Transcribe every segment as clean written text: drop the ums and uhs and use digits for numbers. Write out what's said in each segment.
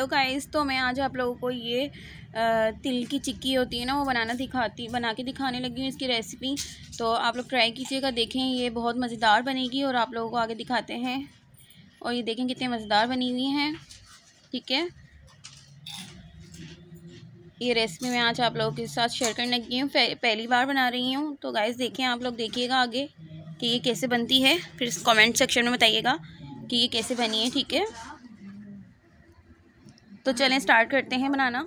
Hello guys, तो मैं आज आप लोगों को ये तिल की चिक्की होती है ना, वो बना के दिखाने लगी हूँ इसकी रेसिपी। तो आप लोग ट्राई कीजिएगा, देखें ये बहुत मज़ेदार बनेगी और आप लोगों को आगे दिखाते हैं। और ये देखें कितने मज़ेदार बनी हुई हैं। ठीक है, ये रेसिपी मैं आज आप लोगों के साथ शेयर करने लगी हूँ, पहली बार बना रही हूँ। तो गाइस देखें, आप लोग देखिएगा आगे कि ये कैसे बनती है, फिर कमेंट सेक्शन में बताइएगा कि ये कैसे बनी है। ठीक है, तो चलें स्टार्ट करते हैं बनाना।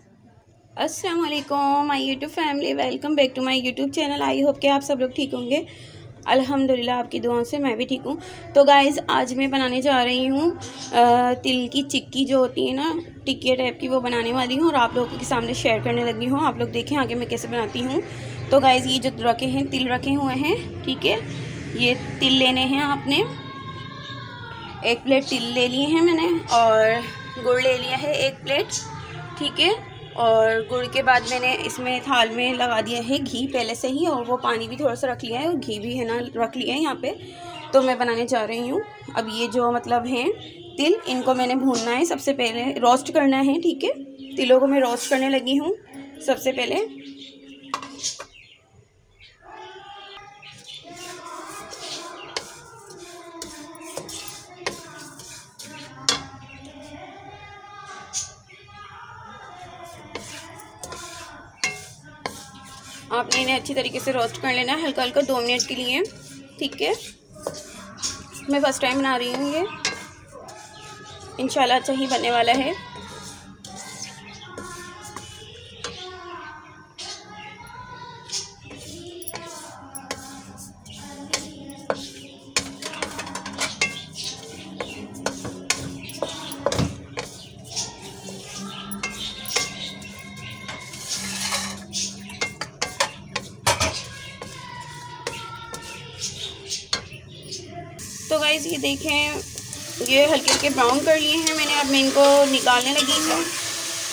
अस्सलाम वालेकुम my YouTube family, welcome back to my YouTube channel. I hope कि आप सब लोग ठीक होंगे। अल्हम्दुलिल्लाह आपकी दुआओं से मैं भी ठीक हूँ। तो गाइज़ आज मैं बनाने जा रही हूँ तिल की चिक्की जो होती है ना, टिक्की टाइप की, वो बनाने वाली हूँ और आप लोगों के सामने शेयर करने लगी हूँ। आप लोग देखें आगे मैं कैसे बनाती हूँ। तो गाइज़ ये जो रखे हैं तिल रखे हुए हैं, ठीक है, ये तिल लेने हैं आपने। एक प्लेट तिल ले लिए हैं मैंने और गुड़ ले लिया है एक प्लेट। ठीक है, और गुड़ के बाद मैंने इसमें थाल में लगा दिया है घी पहले से ही, और वो पानी भी थोड़ा सा रख लिया है और घी भी है ना रख लिया है यहाँ पे। तो मैं बनाने जा रही हूँ अब ये जो मतलब हैं तिल, इनको मैंने भूनना है सबसे पहले, रोस्ट करना है। ठीक है, तिलों को मैं रोस्ट करने लगी हूँ सबसे पहले। आपने इन्हें अच्छी तरीके से रोस्ट कर लेना है, हल्का हल्का 2 मिनट के लिए। ठीक है, मैं फर्स्ट टाइम बना रही हूँ, ये इंशाल्लाह अच्छा ही बनने वाला है। तो गाइज़ ये देखें, ये हल्के हल्के ब्राउन कर लिए हैं मैंने, अब मैं इनको निकालने लगी हूँ।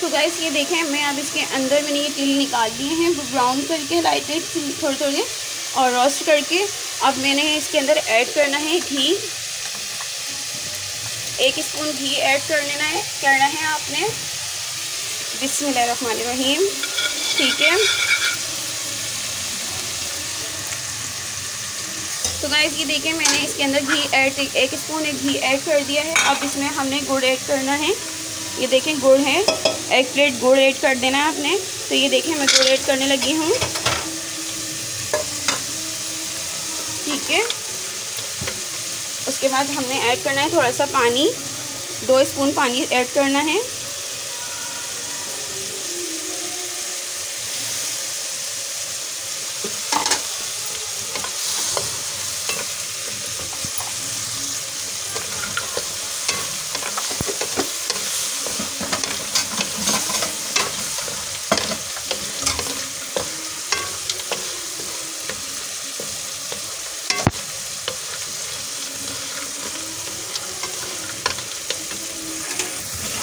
तो गाइज़ ये देखें, मैं अब इसके अंदर मैंने ये तिल निकाल दिए हैं ब्राउन करके, लाइटली थोड़े थोड़े और रोस्ट करके। अब मैंने इसके अंदर ऐड करना है घी, 1 स्पून घी ऐड कर लेना है आपने। बिस्मिल्लाहिर्रहमानिर्रहीम। ठीक है, तो गाइस ये देखें मैंने इसके अंदर घी ऐड 1 स्पून घी ऐड कर दिया है। अब इसमें हमने गुड़ ऐड करना है। ये देखें गुड़ है, 1 प्लेट गुड़ ऐड कर देना है आपने। तो ये देखें मैं गुड़ ऐड करने लगी हूँ। ठीक है, उसके बाद हमने ऐड करना है थोड़ा सा पानी, 2 स्पून पानी ऐड करना है।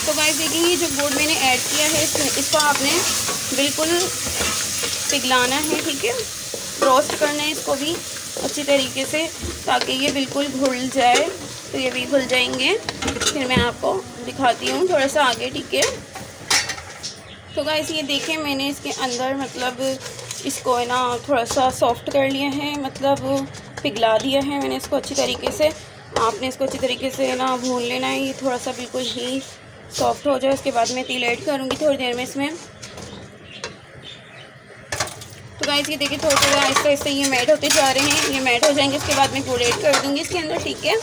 तो गाइस देखिए ये जो गुड़ मैंने ऐड किया है इसको आपने बिल्कुल पिघलाना है। ठीक है, रोस्ट करना है इसको भी अच्छी तरीके से, ताकि ये बिल्कुल घुल जाए। तो ये भी घुल जाएंगे, फिर मैं आपको दिखाती हूँ थोड़ा सा आगे। ठीक है, तो गाइस ये देखिए मैंने इसके अंदर मतलब इसको है ना थोड़ा सा सॉफ्ट कर लिया है, मतलब पिघला दिया है मैंने इसको अच्छी तरीके से। आपने इसको अच्छी तरीके से ना भून लेना है, ये थोड़ा सा बिल्कुल ही सॉफ्ट हो जाए। उसके बाद मैं तिल ऐड करूँगी थोड़ी देर में इसमें। तो गाइस ये देखिए थोड़े थोड़े आहिस्ते आहिस्ते ये मेल्ट होते जा रहे हैं, ये मेल्ट हो जाएंगे। उसके बाद मैं गुड़ ऐड कर दूँगी इसके अंदर। ठीक है,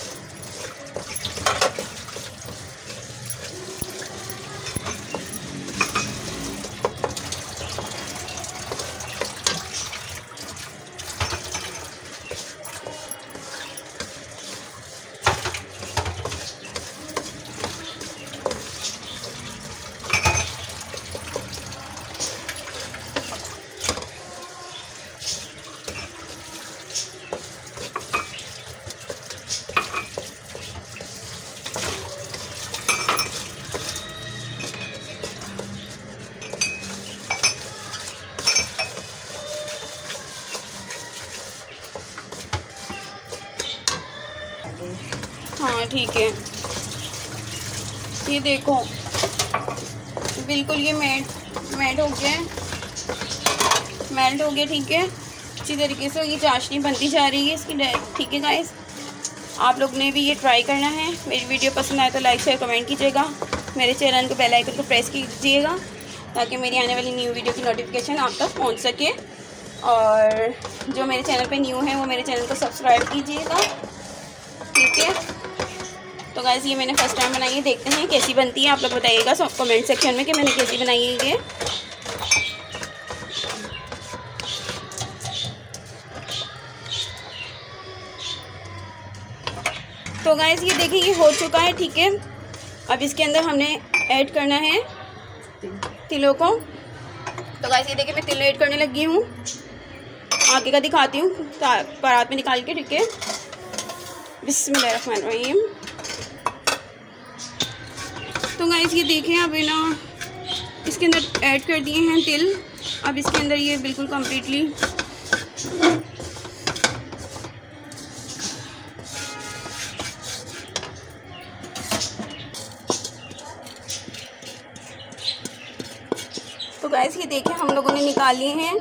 हाँ ठीक है, ये देखो बिल्कुल ये मेल्ट हो गया है, मेल्ट हो गया। ठीक है, अच्छी तरीके से ये चाशनी बनती जा रही है इसकी। ठीक है गाइस, आप लोग ने भी ये ट्राई करना है। मेरी वीडियो पसंद आए तो लाइक शेयर कमेंट कीजिएगा, मेरे चैनल को बेल आइकन को प्रेस कीजिएगा ताकि मेरी आने वाली न्यू वीडियो की नोटिफिकेशन आप तक पहुंच सके। और जो मेरे चैनल पे न्यू है वो मेरे चैनल को सब्सक्राइब कीजिएगा। ठीक है, तो गाइस ये मैंने फर्स्ट टाइम बनाई है, देखते हैं कैसी बनती है। आप लोग बताइएगा सब कमेंट सेक्शन में कि मैंने कैसी बनाई है ये। तो गाइस ये देखिए ये हो चुका है। ठीक है, अब इसके अंदर हमने ऐड करना है तिलों को। तो गाइस ये देखिए मैं तिल ऐड करने लगी हूँ, आगे का दिखाती हूँ परात में निकाल के। ठीक है, बिस्मिल्लाहिर्रहमानिर्रहीम। तो गाइस ये देखिए अब ना इसके अंदर ऐड कर दिए हैं तिल। अब इसके अंदर ये बिल्कुल कम्प्लीटली गाइस ये देखिए हम लोगों ने निकाली हैं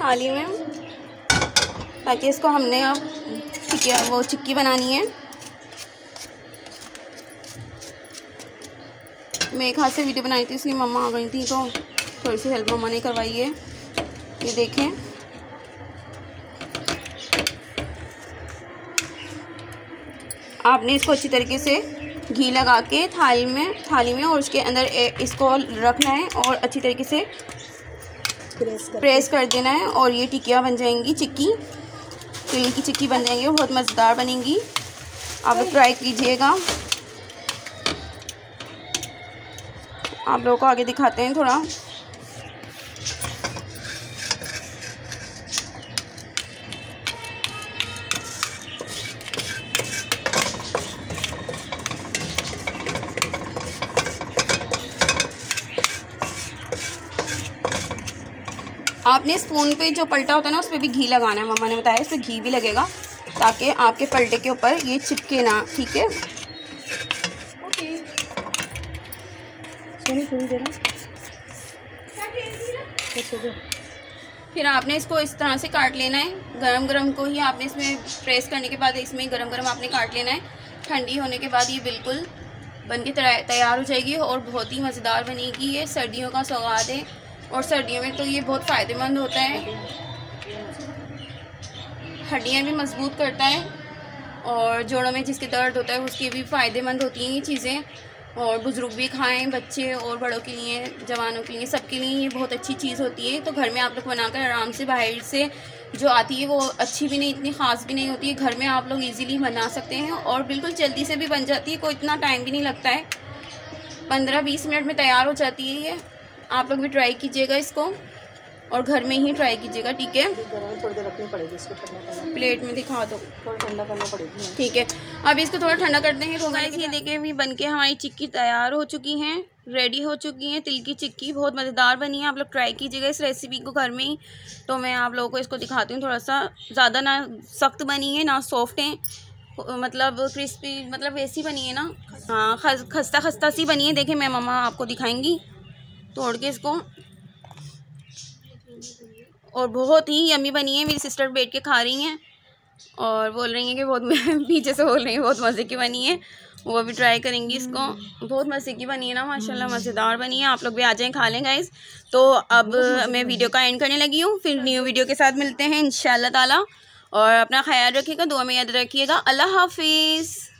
थाली में, ताकि इसको हमने अब ठीक है वो चिक्की बनानी है। मैं एक हाथ से वीडियो बनाई थी इसलिए मम्मा आ गई थी तो थोड़ी सी हेल्प मम्मा ने करवाई है। ये देखें आपने इसको अच्छी तरीके से घी लगा के थाली में और उसके अंदर इसको रखना है और अच्छी तरीके से प्रेस कर देना है। और ये टिकिया बन जाएंगी, चिक्की तिल की चिक्की बन जाएंगी, बहुत मज़ेदार बनेंगी। आप लोग ट्राई कीजिएगा। आप लोगों को आगे दिखाते हैं थोड़ा। आपने स्पून पे जो पलटा होता है ना उस पर भी घी लगाना है, मम्मा ने बताया इससे घी भी लगेगा ताकि आपके पलटे के ऊपर ये चिपके ना। ठीक है, फिर आपने इसको इस तरह से काट लेना है। गरम गरम को ही आपने इसमें प्रेस करने के बाद इसमें गरम गरम आपने काट लेना है। ठंडी होने के बाद ये बिल्कुल बन के तैयार हो जाएगी और बहुत ही मज़ेदार बनेगी। ये सर्दियों का सौगात है और सर्दियों में तो ये बहुत फ़ायदेमंद होता है, हड्डियाँ भी मजबूत करता है और जोड़ों में जिसके दर्द होता है उसके भी फ़ायदेमंद होती हैं ये चीज़ें। और बुज़ुर्ग भी खाएं, बच्चे और बड़ों के लिए, जवानों के लिए, सबके लिए ये बहुत अच्छी चीज़ होती है। तो घर में आप लोग बनाकर आराम से, बाहर से जो आती है वो अच्छी भी नहीं, इतनी ख़ास भी नहीं होती है, घर में आप लोग ईज़िली बना सकते हैं और बिल्कुल जल्दी से भी बन जाती है। कोई इतना टाइम भी नहीं लगता है, 15-20 मिनट में तैयार हो जाती है ये। आप लोग भी ट्राई कीजिएगा इसको और घर में ही ट्राई कीजिएगा। ठीक है, थोड़ी देर रखनी पड़ेगी इसको, ठंडा प्लेट में दिखा दो, थोड़ा ठंडा करना पड़ेगा। ठीक है, अब इसको थोड़ा ठंडा करते हैं। तो गाइस ये देखिए भी बनके हमारी चिक्की तैयार हो चुकी हैं, रेडी हो चुकी हैं तिल की चिक्की। बहुत मज़ेदार बनी है, आप लोग ट्राई कीजिएगा इस रेसिपी को घर में ही। तो मैं आप लोगों को इसको दिखाती हूँ। थोड़ा सा ज़्यादा ना सख्त बनी है ना सॉफ्ट है, मतलब क्रिस्पी, मतलब वैसी बनी है ना, हाँ खस्ता खस्ता सी बनी है। देखिए मैं मम्मा आपको दिखाएँगी तोड़ के इसको, और बहुत ही यम्मी बनी है। मेरी सिस्टर बैठ के खा रही हैं और बोल रही हैं कि बहुत पीछे से बोल रही हैं बहुत मज़े की बनी है, वो भी ट्राई करेंगी इसको। बहुत मज़े की बनी है ना, माशाल्लाह मज़ेदार बनी है। आप लोग भी आ जाएं, खा लें गाइस। तो अब मैं वीडियो का एंड करने लगी हूँ, फिर न्यू वीडियो के साथ मिलते हैं इंशाल्लाह ताला। और अपना ख्याल रखिएगा, दुआ में याद रखिएगा। अल्लाह हाफिज़।